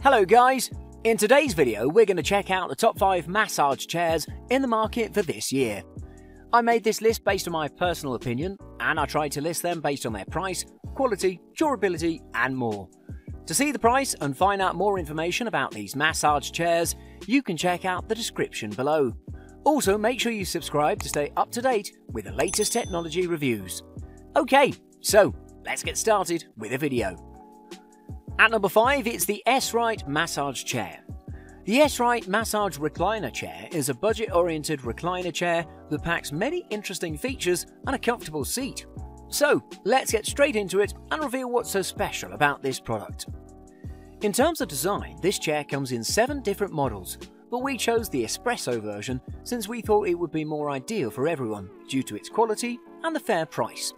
Hello guys! In today's video we're going to check out the top 5 massage chairs in the market for this year. I made this list based on my personal opinion and I tried to list them based on their price, quality, durability and more. To see the price and find out more information about these massage chairs you can check out the description below. Also make sure you subscribe to stay up to date with the latest technology reviews. Okay, so let's get started with a video. At number 5, it's the Esright Massage Chair. The Esright Massage Recliner Chair is a budget-oriented recliner chair that packs many interesting features and a comfortable seat. So, let's get straight into it and reveal what's so special about this product. In terms of design, this chair comes in 7 different models, but we chose the espresso version since we thought it would be more ideal for everyone due to its quality and the fair price.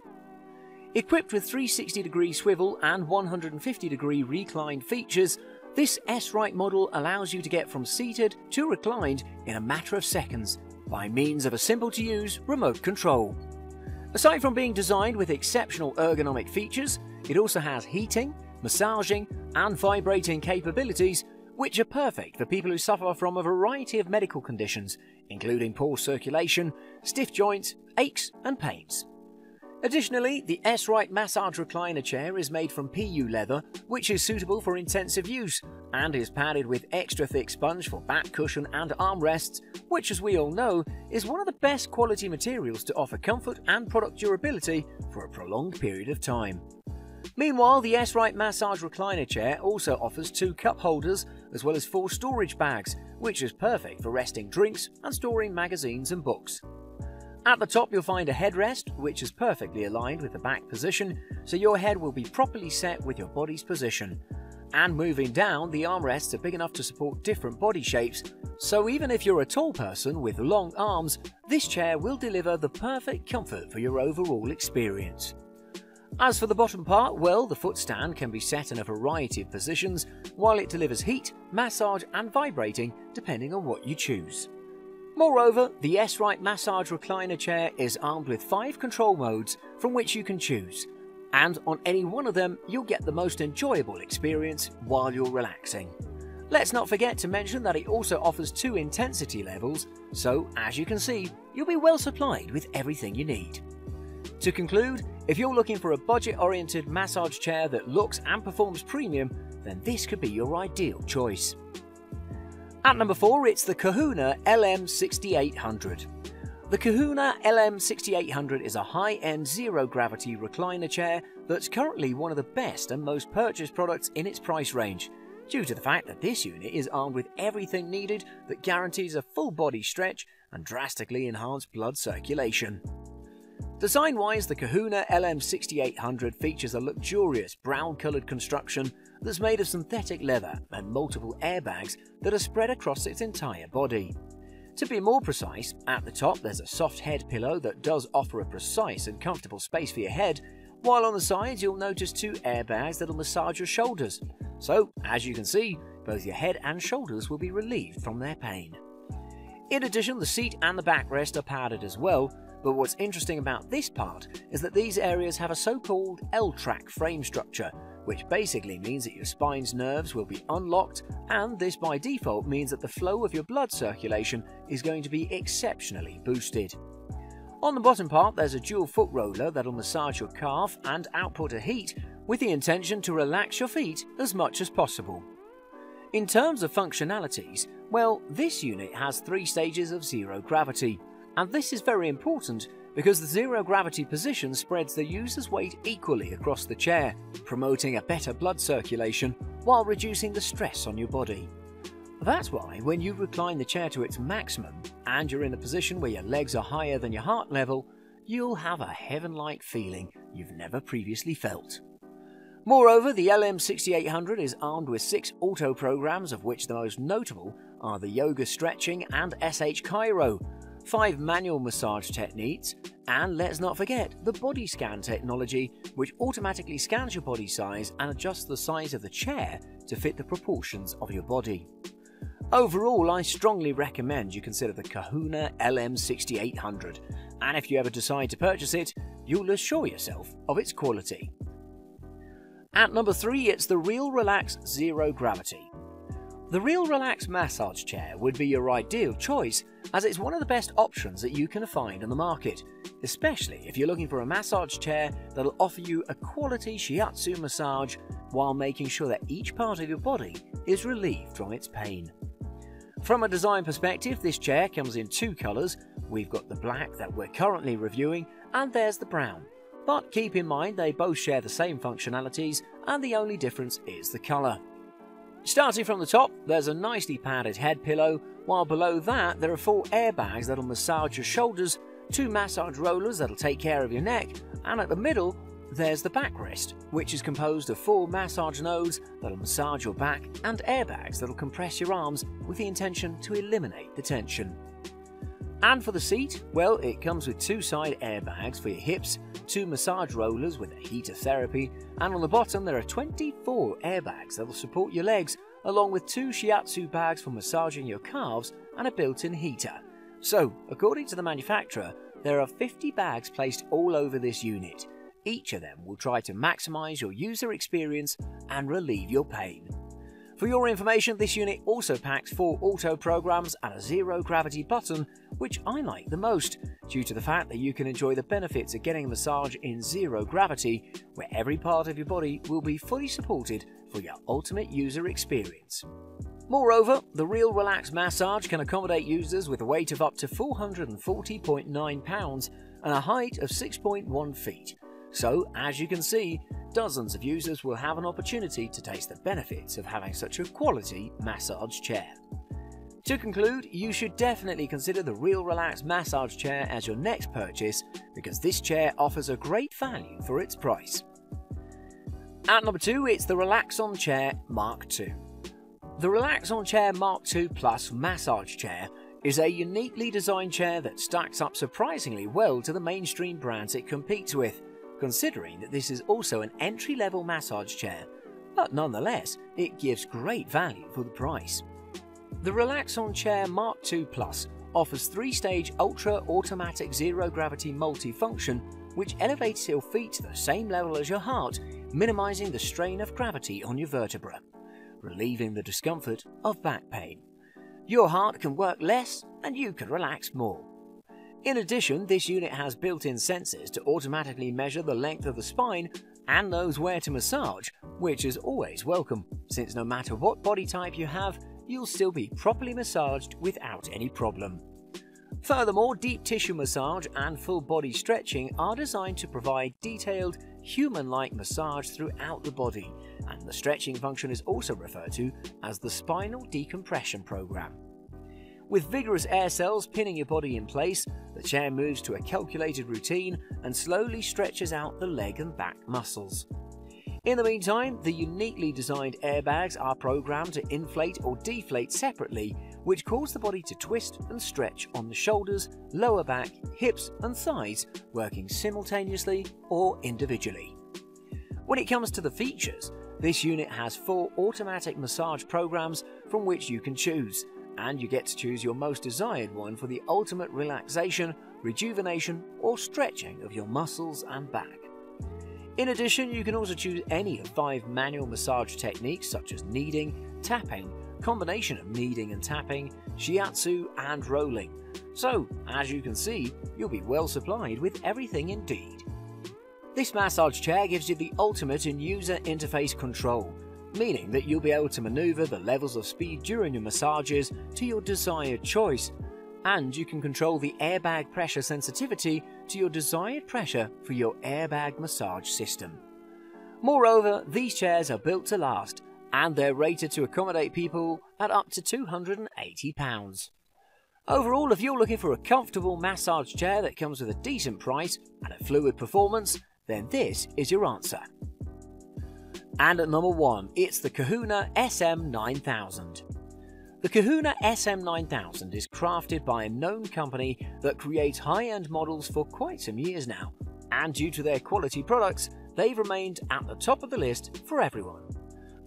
Equipped with 360-degree swivel and 150-degree recline features, this Esright model allows you to get from seated to reclined in a matter of seconds by means of a simple-to-use remote control. Aside from being designed with exceptional ergonomic features, it also has heating, massaging, and vibrating capabilities, which are perfect for people who suffer from a variety of medical conditions, including poor circulation, stiff joints, aches, and pains. Additionally, the Esright Massage Recliner Chair is made from PU leather, which is suitable for intensive use, and is padded with extra thick sponge for back cushion and armrests, which as we all know, is one of the best quality materials to offer comfort and product durability for a prolonged period of time. Meanwhile, the Esright Massage Recliner Chair also offers 2 cup holders as well as 4 storage bags, which is perfect for resting drinks and storing magazines and books. At the top you'll find a headrest, which is perfectly aligned with the back position, so your head will be properly set with your body's position. And moving down, the armrests are big enough to support different body shapes, so even if you're a tall person with long arms, this chair will deliver the perfect comfort for your overall experience. As for the bottom part, well, the footstand can be set in a variety of positions, while it delivers heat, massage and vibrating depending on what you choose. Moreover, the Esright Massage Recliner Chair is armed with 5 control modes from which you can choose, and on any one of them you'll get the most enjoyable experience while you're relaxing. Let's not forget to mention that it also offers 2 intensity levels, so as you can see, you'll be well supplied with everything you need. To conclude, if you're looking for a budget-oriented massage chair that looks and performs premium, then this could be your ideal choice. At number 4, it's the Kahuna LM6800. The Kahuna LM6800 is a high-end zero-gravity recliner chair that's currently one of the best and most purchased products in its price range, due to the fact that this unit is armed with everything needed that guarantees a full-body stretch and drastically enhanced blood circulation. Design-wise, the Kahuna LM6800 features a luxurious brown-coloured construction that's made of synthetic leather and multiple airbags that are spread across its entire body. To be more precise, at the top there's a soft head pillow that does offer a precise and comfortable space for your head, while on the sides you'll notice 2 airbags that'll massage your shoulders. So, as you can see, both your head and shoulders will be relieved from their pain. In addition, the seat and the backrest are padded as well, but what's interesting about this part is that these areas have a so-called L-track frame structure, which basically means that your spine's nerves will be unlocked, and this by default means that the flow of your blood circulation is going to be exceptionally boosted. On the bottom part there's a dual foot roller that'll massage your calf and output a heat with the intention to relax your feet as much as possible. In terms of functionalities, well, this unit has 3 stages of zero gravity. And this is very important because the zero-gravity position spreads the user's weight equally across the chair, promoting a better blood circulation while reducing the stress on your body. That's why when you recline the chair to its maximum and you're in a position where your legs are higher than your heart level, you'll have a heaven-like feeling you've never previously felt. Moreover, the LM6800 is armed with 6 auto programs, of which the most notable are the yoga stretching and SH Cairo, 5 manual massage techniques, and let's not forget the body scan technology, which automatically scans your body size and adjusts the size of the chair to fit the proportions of your body. Overall, I strongly recommend you consider the Kahuna LM6800, and if you ever decide to purchase it, you'll assure yourself of its quality. At number 3, it's the Real Relax Zero Gravity. The Real Relax massage chair would be your ideal choice, as it's one of the best options that you can find on the market, especially if you're looking for a massage chair that'll offer you a quality shiatsu massage while making sure that each part of your body is relieved from its pain. From a design perspective, this chair comes in two colours. We've got the black that we're currently reviewing, and there's the brown. But keep in mind they both share the same functionalities, and the only difference is the colour. Starting from the top, there's a nicely padded head pillow, while below that there are four airbags that'll massage your shoulders, two massage rollers that'll take care of your neck, and at the middle there's the backrest, which is composed of four massage nodes that'll massage your back and airbags that'll compress your arms with the intention to eliminate the tension. And for the seat, well, it comes with two side airbags for your hips, two massage rollers with a heater therapy, and on the bottom there are 24 airbags that'll support your legs, along with two shiatsu bags for massaging your calves and a built-in heater. So, according to the manufacturer, there are 50 bags placed all over this unit. Each of them will try to maximize your user experience and relieve your pain. For your information, this unit also packs four auto programs and a zero gravity button, which I like the most, due to the fact that you can enjoy the benefits of getting a massage in zero gravity, where every part of your body will be fully supported for your ultimate user experience. Moreover, the Real Relax massage can accommodate users with a weight of up to 440.9 pounds and a height of 6.1 feet. So, as you can see, dozens of users will have an opportunity to taste the benefits of having such a quality massage chair. To conclude, you should definitely consider the Real Relax massage chair as your next purchase, because this chair offers a great value for its price. At number 2, it's the Relaxonchair MK-II. The Relaxonchair MK-II Plus massage chair is a uniquely designed chair that stacks up surprisingly well to the mainstream brands it competes with, considering that this is also an entry-level massage chair, but nonetheless, it gives great value for the price. The Relaxonchair MK-II Plus offers 3-stage ultra-automatic zero-gravity multifunction, which elevates your feet to the same level as your heart, minimizing the strain of gravity on your vertebra, relieving the discomfort of back pain. Your heart can work less, and you can relax more. In addition, this unit has built-in sensors to automatically measure the length of the spine and knows where to massage, which is always welcome, since no matter what body type you have, you'll still be properly massaged without any problem. Furthermore, deep tissue massage and full body stretching are designed to provide detailed, human-like massage throughout the body, and the stretching function is also referred to as the spinal decompression program. With vigorous air cells pinning your body in place, the chair moves to a calculated routine and slowly stretches out the leg and back muscles. In the meantime, the uniquely designed airbags are programmed to inflate or deflate separately, which cause the body to twist and stretch on the shoulders, lower back, hips and thighs, working simultaneously or individually. When it comes to the features, this unit has four automatic massage programs from which you can choose, and you get to choose your most desired one for the ultimate relaxation, rejuvenation, or stretching of your muscles and back. In addition, you can also choose any of 5 manual massage techniques such as kneading, tapping, combination of kneading and tapping, shiatsu, and rolling. So, as you can see, you'll be well supplied with everything indeed. This massage chair gives you the ultimate in user interface control, meaning that you'll be able to maneuver the levels of speed during your massages to your desired choice, and you can control the airbag pressure sensitivity to your desired pressure for your airbag massage system. Moreover, these chairs are built to last, and they're rated to accommodate people at up to £280. Overall, if you're looking for a comfortable massage chair that comes with a decent price and a fluid performance, then this is your answer. And at number 1, it's the Kahuna SM9000. The Kahuna SM9000 is crafted by a known company that creates high-end models for quite some years now, and due to their quality products, they've remained at the top of the list for everyone.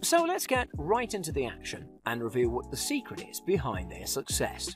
So let's get right into the action and reveal what the secret is behind their success.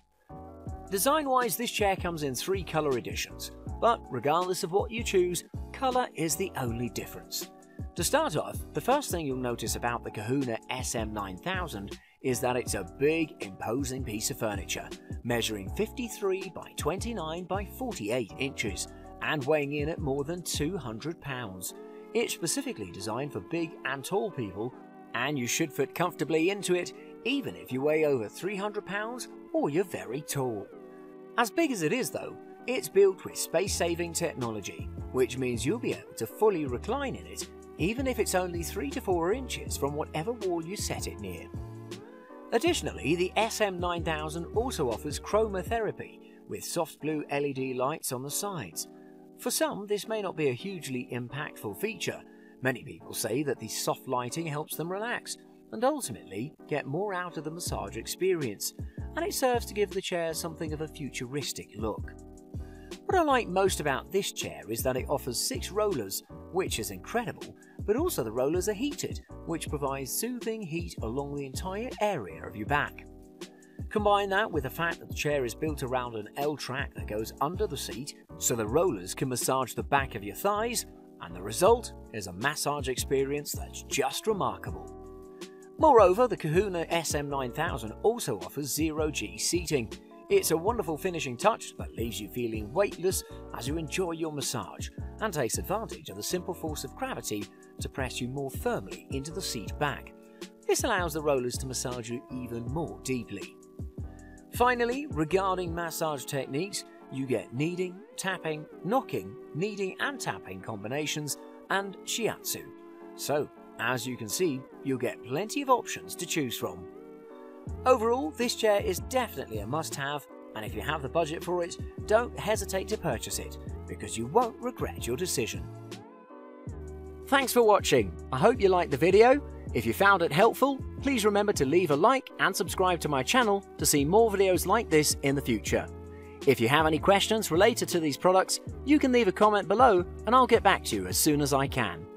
Design-wise, this chair comes in 3 color editions, but regardless of what you choose, color is the only difference. To start off, the first thing you'll notice about the Kahuna SM9000 is that it's a big, imposing piece of furniture, measuring 53 by 29 by 48 inches and weighing in at more than 200 pounds. It's specifically designed for big and tall people, and you should fit comfortably into it even if you weigh over 300 pounds or you're very tall. As big as it is though, it's built with space-saving technology, which means you'll be able to fully recline in it even if it's only 3 to 4 inches from whatever wall you set it near. Additionally, the SM9000 also offers chromotherapy with soft blue LED lights on the sides. For some, this may not be a hugely impactful feature. Many people say that the soft lighting helps them relax and ultimately get more out of the massage experience, and it serves to give the chair something of a futuristic look. What I like most about this chair is that it offers 6 rollers, which is incredible, but also the rollers are heated, which provides soothing heat along the entire area of your back. Combine that with the fact that the chair is built around an L-track that goes under the seat, so the rollers can massage the back of your thighs, and the result is a massage experience that's just remarkable. Moreover, the Kahuna SM9000 also offers 0G seating. It's a wonderful finishing touch that leaves you feeling weightless as you enjoy your massage, and takes advantage of the simple force of gravity to press you more firmly into the seat back. This allows the rollers to massage you even more deeply. Finally, regarding massage techniques, you get kneading, tapping, knocking, kneading and tapping combinations, and shiatsu. So, as you can see, you'll get plenty of options to choose from. Overall, this chair is definitely a must-have, and if you have the budget for it, don't hesitate to purchase it, because you won't regret your decision. Thanks for watching. I hope you liked the video. If you found it helpful, please remember to leave a like and subscribe to my channel to see more videos like this in the future. If you have any questions related to these products, you can leave a comment below and I'll get back to you as soon as I can.